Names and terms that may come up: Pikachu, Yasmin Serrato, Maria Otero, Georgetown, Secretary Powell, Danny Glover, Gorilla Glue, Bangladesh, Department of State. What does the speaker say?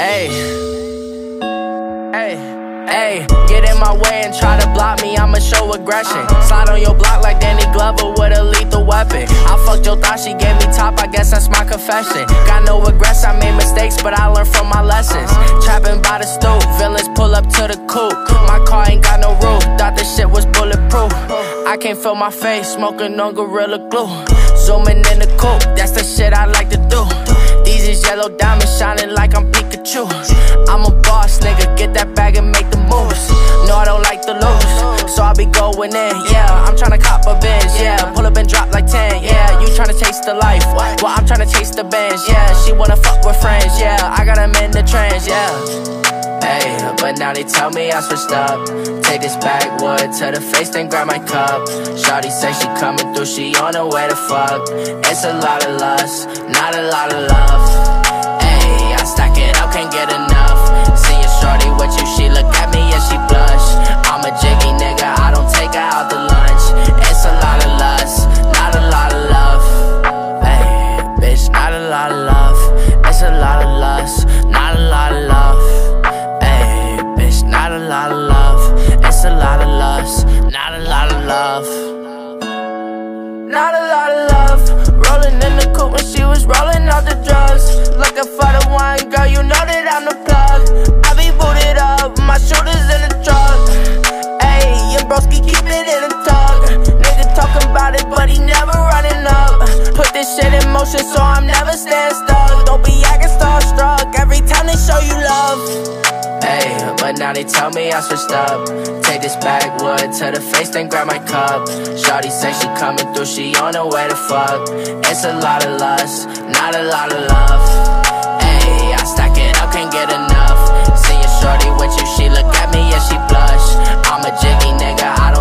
Ay, ay, ay. Get in my way and try to block me, I'ma show aggression. Slide on your block like Danny Glover with a lethal weapon. I fucked your thought, she gave me top, I guess that's my confession. Got no regrets, I made mistakes, but I learned from my lessons. Trapping by the stoop, villains pull up to the coupe. My car ain't got no roof, thought this shit was bulletproof. I can't feel my face, smoking on Gorilla Glue. Zooming in the coupe, that's the shit I like to do. These is yellow diamonds shining like I'm Pikachu. I'm a boss nigga, get that bag and make the moves. No, I don't like to lose, so I be going in, yeah. I'm tryna cop a binge, yeah. Pull up and drop like 10, yeah. You tryna chase the life, well, I'm tryna chase the bench, yeah. She wanna fuck with friends, yeah. I got them in the trends, yeah. Ay, but now they tell me I switched up. Take this backwood to the face, then grab my cup. Shawty say she coming through, she on her way to fuck. It's a lot of lust, not a lot of love. Ay, I stack it up, can't get enough. Seeing shorty with you, she look at me and she blush. I'm a jiggy nigga, I don't take her out to lunch. It's a lot of lust, not a lot of love. Ay, bitch, not a lot of love. It's a lot of lust, not a lot of love. Not a lot of love, it's a lot of lust, not a lot of love. Not a lot of love, rolling in the coupe when she was rolling out the drugs. Looking for the one, girl, you know that I'm the plug. I be booted up, my shooters in the truck. Ayy, your broski keep it in the tug. Nigga talking about it, but he never running up. Put this shit in motion, so I'm never staying stuck. Don't be acting starstruck, every time they show you love. Ay, but now they tell me I switched up. Take this backwood to the face, then grab my cup. Shawty say she coming through, she on her way to fuck. It's a lot of lust, not a lot of love. Ay, I stack it up, can't get enough. Seeing shorty with you, she look at me and she blush. I'm a jiggy nigga, I don't